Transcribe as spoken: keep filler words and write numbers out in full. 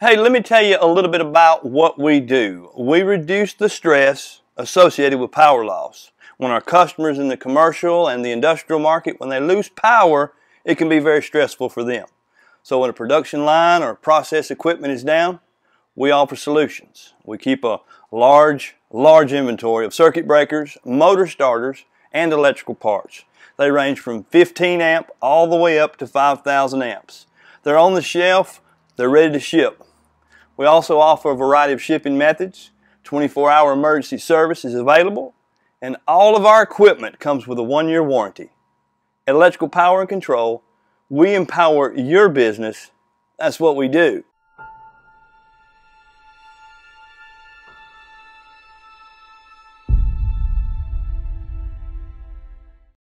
Hey, let me tell you a little bit about what we do. We reduce the stress associated with power loss. When our customers in the commercial and the industrial market, when they lose power, it can be very stressful for them. So when a production line or process equipment is down, we offer solutions. We keep a large, large inventory of circuit breakers, motor starters, and electrical parts. They range from fifteen amp all the way up to five thousand amps. They're on the shelf, they're ready to ship. We also offer a variety of shipping methods. twenty-four hour emergency service is available, and all of our equipment comes with a one-year warranty. At Electrical Power and Control, we empower your business. That's what we do.